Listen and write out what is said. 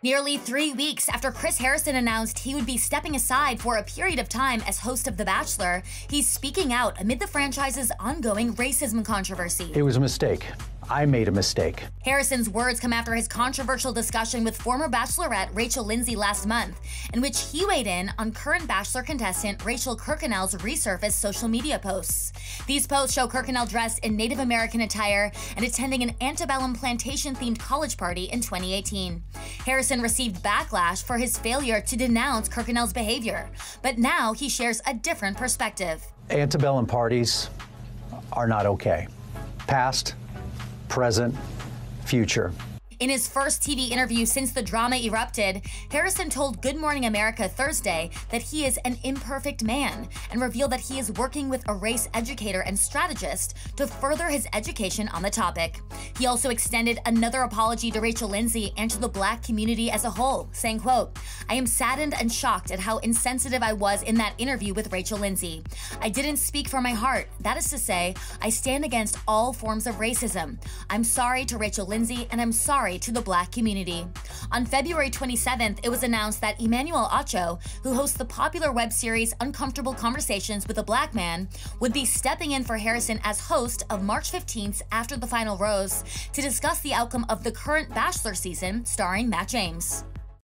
Nearly 3 weeks after Chris Harrison announced he would be stepping aside for a period of time as host of The Bachelor, he's speaking out amid the franchise's ongoing racism controversy. It was a mistake. I made a mistake. Harrison's words come after his controversial discussion with former Bachelorette Rachel Lindsay last month, in which he weighed in on current Bachelor contestant Rachel Kirkconnell's resurfaced social media posts. These posts show Kirkconnell dressed in Native American attire and attending an antebellum plantation-themed college party in 2018. Harrison received backlash for his failure to denounce Kirkconnell's behavior, but now he shares a different perspective. Antebellum parties are not okay. Past, present, future. In his first TV interview since the drama erupted, Harrison told Good Morning America Thursday that he is an imperfect man and revealed that he is working with a race educator and strategist to further his education on the topic. He also extended another apology to Rachel Lindsay and to the Black community as a whole, saying, quote, "I am saddened and shocked at how insensitive I was in that interview with Rachel Lindsay. I didn't speak from my heart. That is to say, I stand against all forms of racism. I'm sorry to Rachel Lindsay and I'm sorry to the Black community." On February 27th, it was announced that Emmanuel Acho, who hosts the popular web series Uncomfortable Conversations with a Black Man, would be stepping in for Harrison as host of March 15th's After the Final Rose to discuss the outcome of the current Bachelor season starring Matt James.